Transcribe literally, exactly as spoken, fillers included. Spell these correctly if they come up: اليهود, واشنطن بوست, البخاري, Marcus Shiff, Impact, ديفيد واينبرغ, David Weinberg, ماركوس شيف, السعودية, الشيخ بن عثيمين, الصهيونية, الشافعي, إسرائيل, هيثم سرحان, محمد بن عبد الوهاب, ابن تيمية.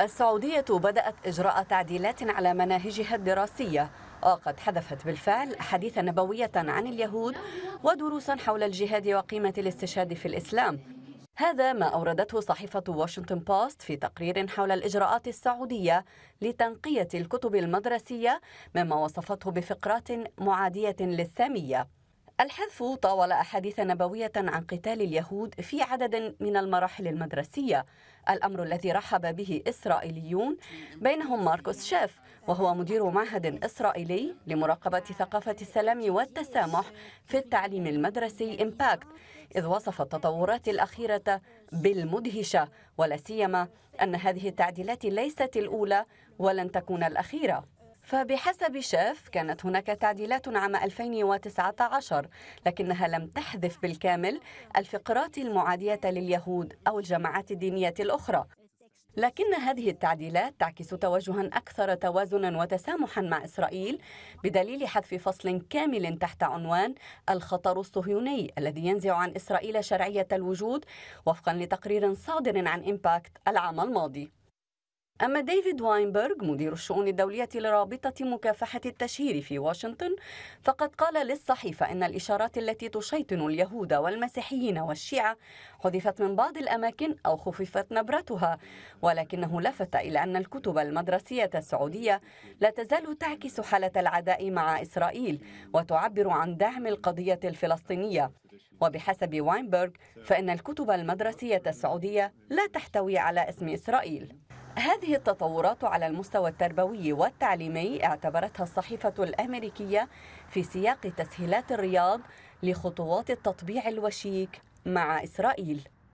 السعودية بدأت إجراء تعديلات على مناهجها الدراسية، وقد حذفت بالفعل حديثا نبوية عن اليهود ودروسا حول الجهاد وقيمة الاستشهاد في الإسلام. هذا ما أوردته صحيفة واشنطن بوست في تقرير حول الإجراءات السعودية لتنقية الكتب المدرسية مما وصفته بفقرات معادية للسامية. الحذف طاول أحاديث نبوية عن قتال اليهود في عدد من المراحل المدرسية، الأمر الذي رحب به إسرائيليون بينهم ماركوس شيف وهو مدير معهد إسرائيلي لمراقبة ثقافة السلام والتسامح في التعليم المدرسي Impact، إذ وصف التطورات الأخيرة بالمدهشة، ولا سيما أن هذه التعديلات ليست الأولى ولن تكون الأخيرة. فبحسب شيف كانت هناك تعديلات عام ألفين وتسعة عشر لكنها لم تحذف بالكامل الفقرات المعادية لليهود أو الجماعات الدينية الأخرى، لكن هذه التعديلات تعكس توجها أكثر توازنا وتسامحا مع إسرائيل بدليل حذف فصل كامل تحت عنوان الخطر الصهيوني الذي ينزع عن إسرائيل شرعية الوجود وفقا لتقرير صادر عن إمباكت العام الماضي. أما ديفيد واينبرغ مدير الشؤون الدولية لرابطة مكافحة التشهير في واشنطن فقد قال للصحيفة إن الإشارات التي تشيطن اليهود والمسيحيين والشيعة حذفت من بعض الأماكن أو خففت نبرتها، ولكنه لفت إلى أن الكتب المدرسية السعودية لا تزال تعكس حالة العداء مع إسرائيل وتعبر عن دعم القضية الفلسطينية. وبحسب واينبرغ فإن الكتب المدرسية السعودية لا تحتوي على اسم إسرائيل. هذه التطورات على المستوى التربوي والتعليمي اعتبرتها الصحيفة الأمريكية في سياق تسهيلات الرياض لخطوات التطبيع الوشيك مع إسرائيل.